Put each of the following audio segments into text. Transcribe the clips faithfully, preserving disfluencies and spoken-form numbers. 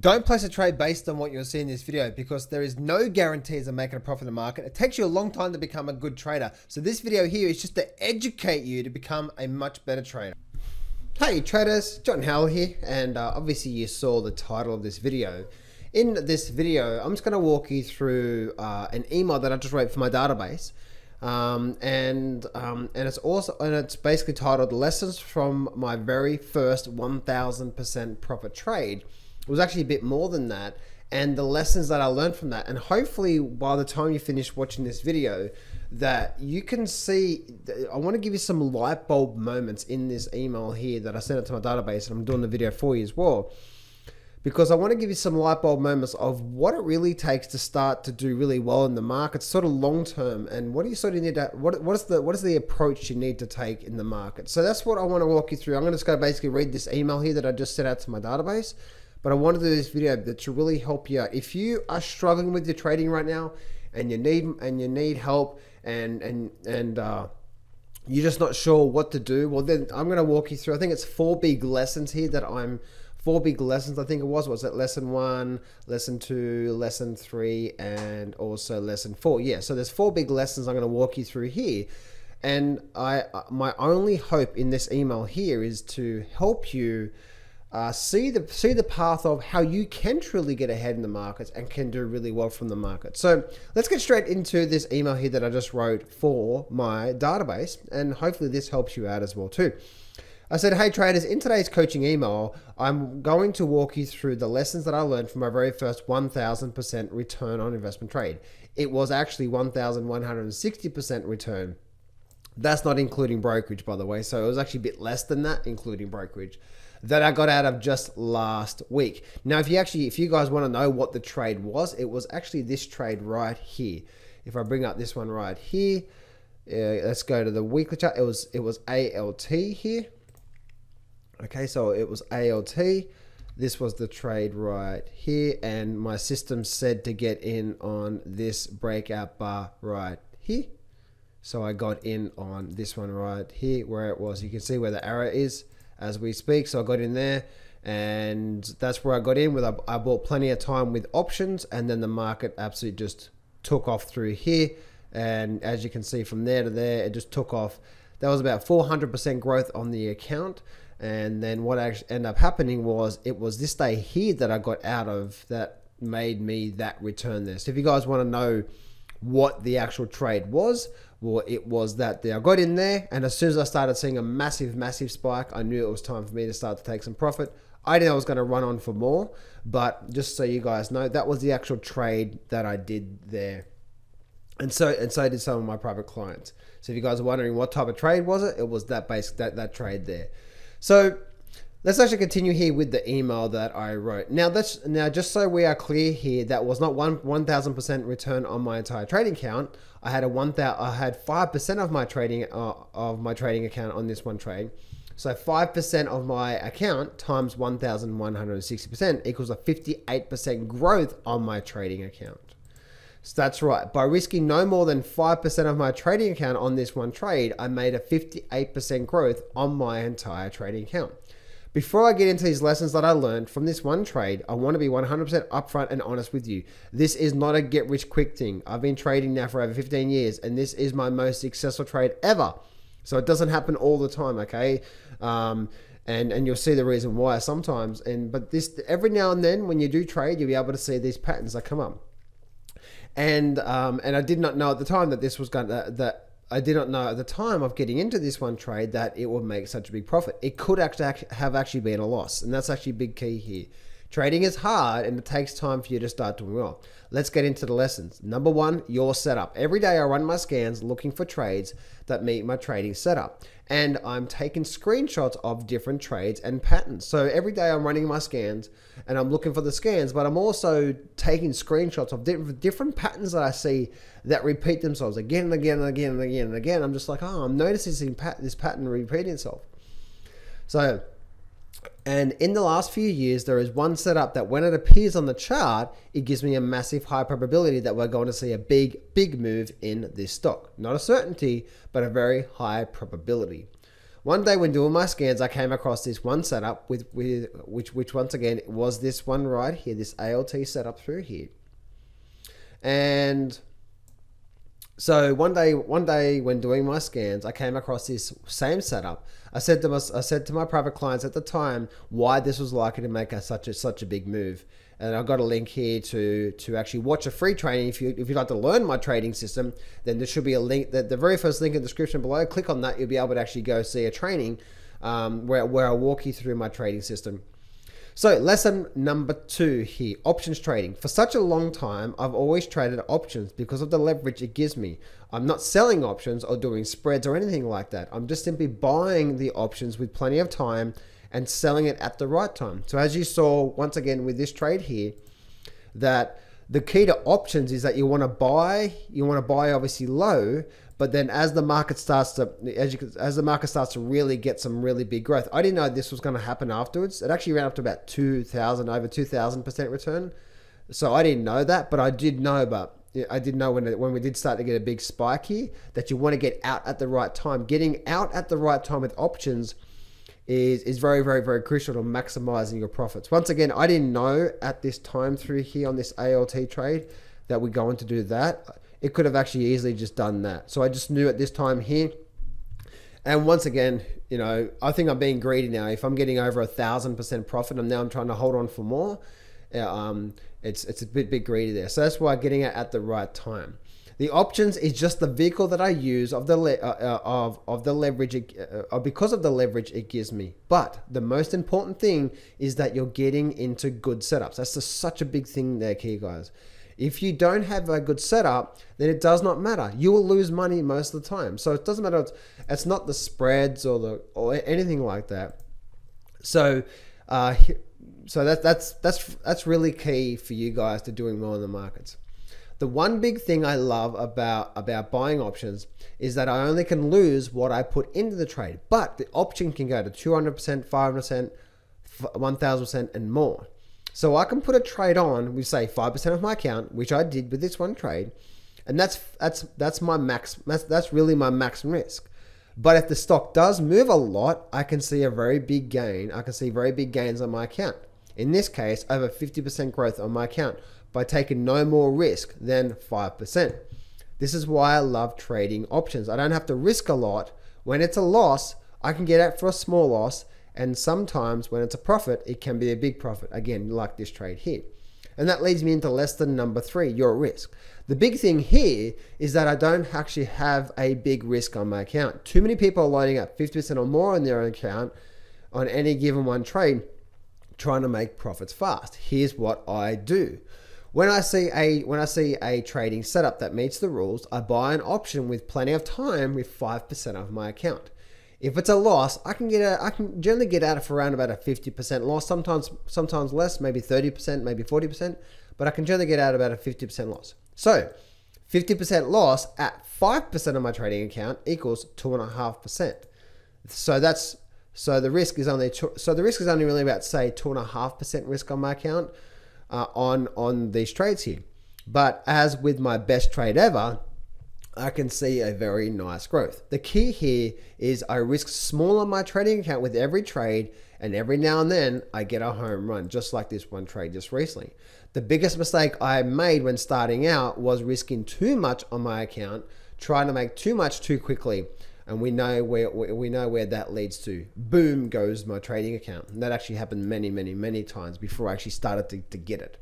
Don't place a trade based on what you'll see in this video because there is no guarantees of making a profit in the market. It takes you a long time to become a good trader. So this video here is just to educate you to become a much better trader. Hey traders, John Howell here, and uh, obviously you saw the title of this video. In this video, I'm just going to walk you through uh, an email that I just wrote for my database. Um, and um, and it's also and it's basically titled "Lessons from My Very First one thousand percent Profit Trade." It was actually a bit more than that, and the lessons that I learned from that. And hopefully, by the time you finish watching this video, that you can see. I want to give you some light bulb moments in this email here that I sent it to my database, and I'm doing the video for you as well, because I want to give you some light bulb moments of what it really takes to start to do really well in the market, sort of long term, and what do you sort of need to, what, what is the what is the approach you need to take in the market. So that's what I want to walk you through. I'm just going to basically read this email here that I just sent out to my database, but I want to do this video that to really help you out. If you are struggling with your trading right now, and you need and you need help, and and and uh, you're just not sure what to do, well then I'm going to walk you through. I think it's four big lessons here that I'm. Four big lessons, I think it was. Was it lesson one, lesson two, lesson three, and also lesson four? Yeah, so there's four big lessons I'm going to walk you through here. And I, my only hope in this email here is to help you uh, see the see the path of how you can truly get ahead in the markets and can do really well from the market. So let's get straight into this email here that I just wrote for my database, and hopefully this helps you out as well too. I said, hey traders, in today's coaching email, I'm going to walk you through the lessons that I learned from my very first one thousand percent return on investment trade. It was actually one thousand one hundred sixty percent return. That's not including brokerage, by the way. So it was actually a bit less than that, including brokerage, that I got out of just last week. Now, if you actually, if you guys want to know what the trade was, it was actually this trade right here. If I bring up this one right here, uh, let's go to the weekly chart. It was, it was A L T here. Okay, so it was A L T. This was the trade right here, and my system said to get in on this breakout bar right here. So I got in on this one right here where it was. You can see where the arrow is as we speak. So I got in there, and that's where I got in with. I bought plenty of time with options, and then the market absolutely just took off through here. And as you can see from there to there, it just took off. That was about four hundred percent growth on the account. And then what actually ended up happening was it was this day here that I got out of that made me that return there. So if you guys want to know what the actual trade was, well, it was that there. I got in there, and as soon as I started seeing a massive, massive spike, I knew it was time for me to start to take some profit. I didn't know I was going to run on for more, but just so you guys know, that was the actual trade that I did there. And so, and so did some of my private clients. So if you guys are wondering what type of trade was it, it was that base, that, that trade there. So let's actually continue here with the email that I wrote. Now that's now just so we are clear here, that was not one one thousand percent return on my entire trading account. I had a one thousand. I had five percent of my trading uh, of my trading account on this one trade. So five percent of my account times one thousand one hundred sixty percent equals a fifty-eight percent growth on my trading account. So that's right. By risking no more than five percent of my trading account on this one trade, I made a fifty-eight percent growth on my entire trading account. Before I get into these lessons that I learned from this one trade, I want to be one hundred percent upfront and honest with you. This is not a get rich quick thing. I've been trading now for over fifteen years, and this is my most successful trade ever. So it doesn't happen all the time, okay? Um, And, and you'll see the reason why sometimes. And but this every now and then when you do trade, you'll be able to see these patterns that come up. And um, and I did not know at the time that this was going to, that I did not know at the time of getting into this one trade that it would make such a big profit. It could actually have actually been a loss, and that's actually a big key here. Trading is hard, and it takes time for you to start doing well. Let's get into the lessons. Number one, your setup. Every day I run my scans looking for trades that meet my trading setup, and I'm taking screenshots of different trades and patterns. So every day I'm running my scans, and I'm looking for the scans, but I'm also taking screenshots of different patterns that I see that repeat themselves again and again and again and again and again. I'm just like, oh, I'm noticing this pattern repeating itself. So. And in the last few years, there is one setup that when it appears on the chart, it gives me a massive high probability that we're going to see a big, big move in this stock. Not a certainty, but a very high probability. One day when doing my scans, I came across this one setup with, with which which once again was this one right here, this A L T setup through here. And so one day one day when doing my scans, I came across this same setup. I said to my I said to my private clients at the time why this was likely to make a, such a such a big move. And I've got a link here to to actually watch a free training. If you if you'd like to learn my trading system, then there should be a link. That the very first link in the description below. Click on that. You'll be able to actually go see a training um, where where I walk you through my trading system. So lesson number two here, options trading. For such a long time, I've always traded options because of the leverage it gives me. I'm not selling options or doing spreads or anything like that. I'm just simply buying the options with plenty of time and selling it at the right time. So as you saw, once again, with this trade here, that the key to options is that you want to buy, you want to buy obviously low, but then as the market starts to, as you, as the market starts to really get some really big growth. I didn't know this was going to happen afterwards. It actually ran up to about two thousand, over two thousand percent return. So I didn't know that, but I did know about, I did know when, it, when we did start to get a big spike here, that you want to get out at the right time. Getting out at the right time with options is, is very, very, very crucial to maximizing your profits. Once again, I didn't know at this time through here on this A L T trade that we're going to do that. It could have actually easily just done that. So I just knew at this time here. And once again, you know, I think I'm being greedy now. If I'm getting over a thousand percent profit, and now I'm trying to hold on for more, um, it's, it's a bit, bit greedy there. So that's why getting it at the right time. The options is just the vehicle that I use of the le uh, of of the leverage uh, because of the leverage it gives me. But the most important thing is that you're getting into good setups. That's just such a big thing there, key guys. If you don't have a good setup, then it does not matter. You will lose money most of the time. So it doesn't matter. It's, it's not the spreads or the or anything like that. So, uh, so that that's that's that's really key for you guys to doing well in the markets. The one big thing I love about, about buying options is that I only can lose what I put into the trade, but the option can go to two hundred percent, five hundred percent, one thousand percent and more. So I can put a trade on with say five percent of my account, which I did with this one trade. And that's, that's, that's my max, that's, that's really my max risk. But if the stock does move a lot, I can see a very big gain. I can see very big gains on my account. In this case, over fifty percent growth on my account, by taking no more risk than five percent. This is why I love trading options. I don't have to risk a lot. When it's a loss, I can get out for a small loss, and sometimes when it's a profit, it can be a big profit, again, like this trade here. And that leads me into lesson number three, your risk. The big thing here is that I don't actually have a big risk on my account. Too many people are loading up fifty percent or more on their own account on any given one trade, trying to make profits fast. Here's what I do. When I see a when I see a trading setup that meets the rules, I buy an option with plenty of time with five percent of my account. If it's a loss, I can get a, I can generally get out of around about a fifty percent loss, sometimes sometimes less, maybe thirty percent, maybe forty percent, but I can generally get out about a fifty percent loss. So fifty percent loss at five percent of my trading account equals two and a half percent. So that's so the risk is only two, so the risk is only really about say two and a half percent risk on my account. Uh, on on these trades here. But as with my best trade ever, I can see a very nice growth. The key here is I risk small on my trading account with every trade, and every now and then I get a home run, just like this one trade just recently. The biggest mistake I made when starting out was risking too much on my account, trying to make too much too quickly, and we know where we know where that leads to. Boom goes my trading account. And that actually happened many, many, many times before I actually started to, to get it.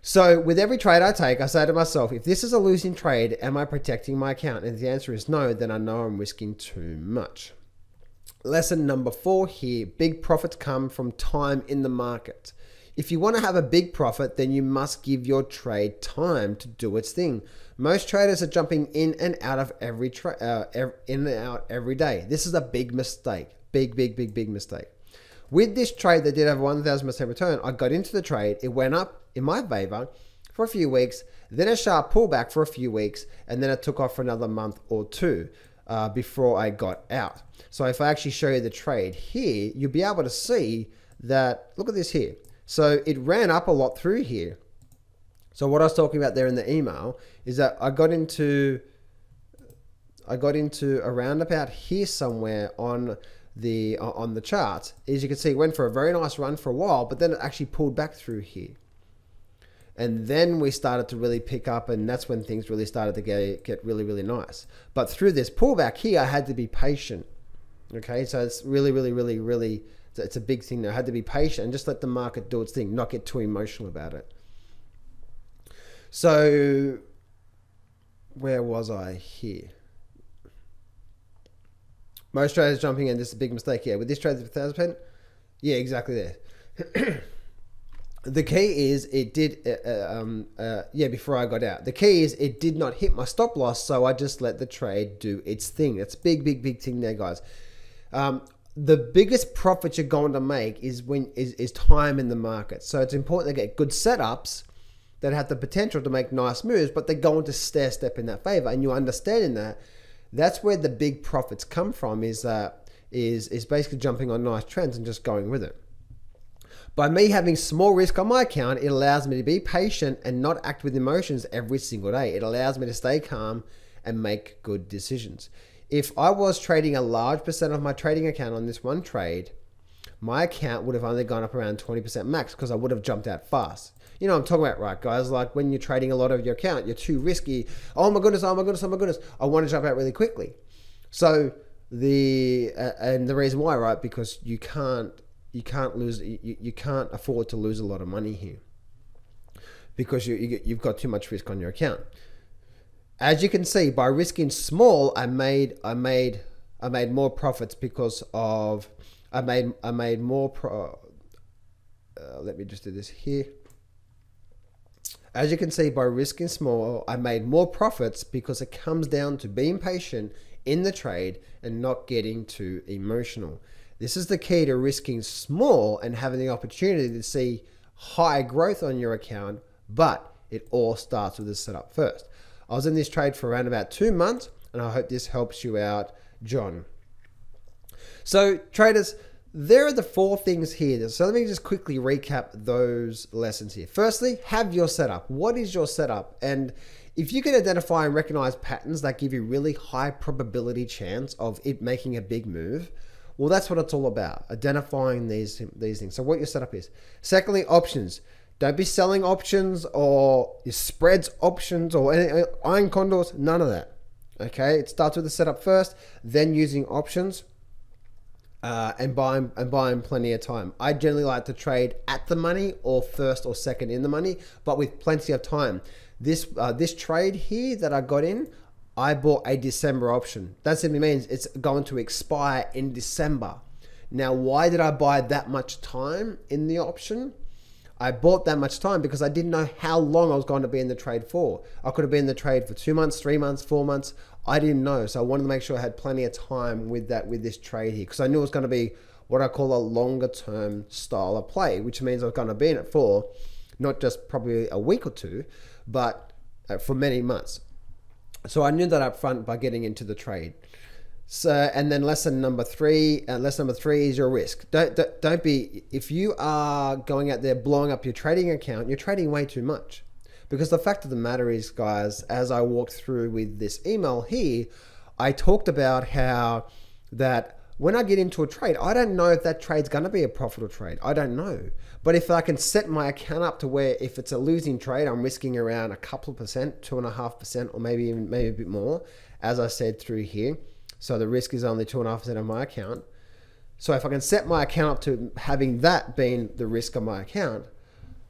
So with every trade I take, I say to myself, if this is a losing trade, am I protecting my account? And if the answer is no, then I know I'm risking too much. Lesson number four here, big profits come from time in the market. If you want to have a big profit, then you must give your trade time to do its thing. Most traders are jumping in and out of every trade, uh, in and out every day. This is a big mistake, big, big, big, big mistake. With this trade that did have one thousand percent return, I got into the trade. It went up in my favor for a few weeks, then a sharp pullback for a few weeks, and then it took off for another month or two uh, before I got out. So if I actually show you the trade here, you'll be able to see that, look at this here. So it ran up a lot through here. So what I was talking about there in the email is that I got into, I got into around about here somewhere on the uh, on the chart. As you can see, it went for a very nice run for a while, but then it actually pulled back through here. And then we started to really pick up, and that's when things really started to get, get really, really nice. But through this pullback here, I had to be patient. Okay, so it's really, really, really, really, it's a big thing there. I had to be patient and just let the market do its thing, not get too emotional about it. So where was I here? Most traders jumping in, this is a big mistake here. With this trade, one thousand pen, yeah, exactly there. The key is it did, uh, um, uh, yeah, before I got out. The key is it did not hit my stop loss, so I just let the trade do its thing. That's a big, big, big thing there, guys. Um, the biggest profit you're going to make is when is, is time in the market. So it's important to get good setups that have the potential to make nice moves, but they're going to stair step in that favor, and you're understanding that. That's where the big profits come from, is uh, is is basically jumping on nice trends and just going with it. By me having small risk on my account, it allows me to be patient and not act with emotions every single day. It allows me to stay calm and make good decisions. If I was trading a large percent of my trading account on this one trade, my account would have only gone up around twenty percent max, because I would have jumped out fast. You know what I'm talking about, right, guys? Like when you're trading a lot of your account, you're too risky. Oh my goodness, oh my goodness, oh my goodness. I want to jump out really quickly. So the, uh, and the reason why, right? Because you can't, you can't lose, you, you can't afford to lose a lot of money here, because you, you, you've got too much risk on your account. As you can see, by risking small, I made, I made, I made more profits because of, I made, I made more pro, uh, let me just do this here. As you can see, by risking small, I made more profits because it comes down to being patient in the trade and not getting too emotional. This is the key to risking small and having the opportunity to see high growth on your account, but it all starts with a setup first. I was in this trade for around about two months, and I hope this helps you out, John. So traders, there are the four things here. So let me just quickly recap those lessons here. Firstly, have your setup. What is your setup? And if you can identify and recognize patterns that give you really high probability chance of it making a big move, well, that's what it's all about, identifying these, these things. So what your setup is. Secondly, options. Don't be selling options or your spreads options or any, iron condors, none of that. Okay, it starts with the setup first, then using options. Uh, and buying and buying plenty of time. I generally like to trade at the money or first or second in the money, but with plenty of time. This uh, this trade here that I got in, I bought a December option. That simply means it's going to expire in December. Now, why did I buy that much time in the option? I bought that much time because I didn't know how long I was going to be in the trade for. I could have been in the trade for two months, three months, four months. I didn't know, so I wanted to make sure I had plenty of time with that, with this trade here, because I knew it was going to be what I call a longer term style of play, which means I was going to be in it for not just probably a week or two, but for many months. So I knew that up front by getting into the trade. So, and then lesson number three, uh, lesson number three is your risk. Don't, don't, don't be, if you are going out there blowing up your trading account, you're trading way too much. Because the fact of the matter is, guys, as I walked through with this email here, I talked about how that when I get into a trade, I don't know if that trade's going to be a profitable trade. I don't know. But if I can set my account up to where if it's a losing trade, I'm risking around a couple of percent, two and a half percent, or maybe even maybe a bit more, as I said through here. So the risk is only two and a half percent of my account. So if I can set my account up to having that being the risk of my account,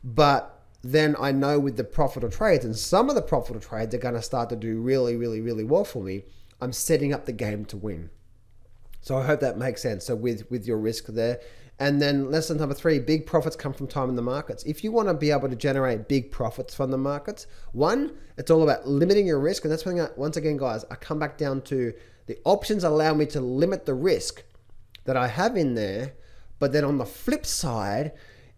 but then I know with the profitable trades, and some of the profitable trades are going to start to do really, really, really well for me. I'm setting up the game to win. So I hope that makes sense. So with, with your risk there. And then lesson number three, big profits come from time in the markets. If you want to be able to generate big profits from the markets, one, it's all about limiting your risk. And that's when, I, once again, guys, I come back down to the options allow me to limit the risk that I have in there. But then on the flip side,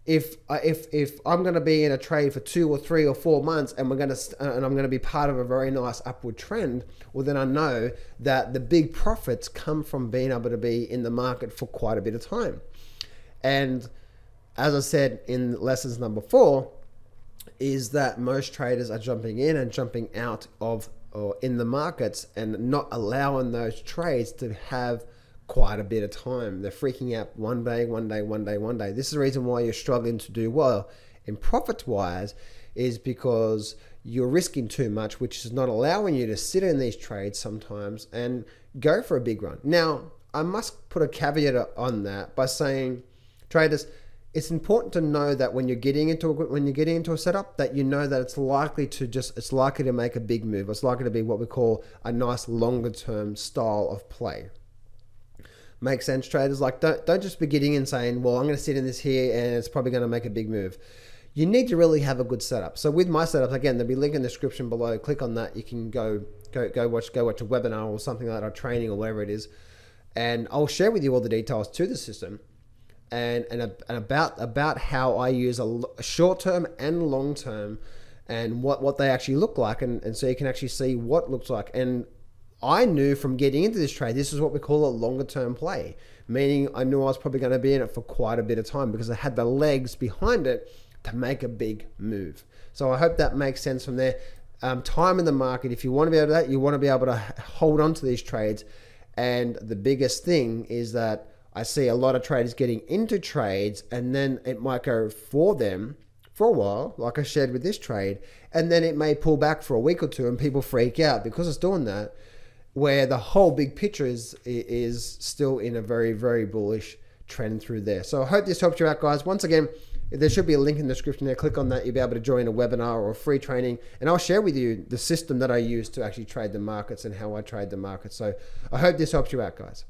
If, if, if I'm going to be in a trade for two or three or four months and we're going to, and I'm going to be part of a very nice upward trend, well, then I know that the big profits come from being able to be in the market for quite a bit of time. And as I said in lessons number four, is that most traders are jumping in and jumping out of or in the markets and not allowing those trades to have quite a bit of time. They're freaking out one day, one day, one day, one day. This is the reason why you're struggling to do well in profit wise, is because you're risking too much, which is not allowing you to sit in these trades sometimes and go for a big run. Now, I must put a caveat on that by saying, traders, it's important to know that when you're getting into a, when you're getting into a setup, that you know that it's likely to just it's likely to make a big move. It's likely to be what we call a nice longer term style of play. Make sense, traders? Like don't don't just be getting and saying, well, I'm going to sit in this here and it's probably going to make a big move. You need to really have a good setup. So with my setups, again, there'll be a link in the description below. Click on that. You can go go go watch go watch a webinar or something like that, or training or whatever it is, and I'll share with you all the details to the system. And, and and about about how I use a, a short term and long term, and what what they actually look like, and, and so you can actually see what it looks like. And I knew from getting into this trade, this is what we call a longer term play, meaning I knew I was probably going to be in it for quite a bit of time because I had the legs behind it to make a big move. So I hope that makes sense from there. Um, time in the market, if you want to be able to that, you want to be able to hold on to these trades. And the biggest thing is that I see a lot of traders getting into trades and then it might go for them for a while, like I shared with this trade, and then it may pull back for a week or two and people freak out because it's doing that, where the whole big picture is, is still in a very, very bullish trend through there. So I hope this helped you out, guys. Once again, there should be a link in the description there. Click on that. You'll be able to join a webinar or a free training, and I'll share with you the system that I use to actually trade the markets and how I trade the markets. So I hope this helps you out, guys.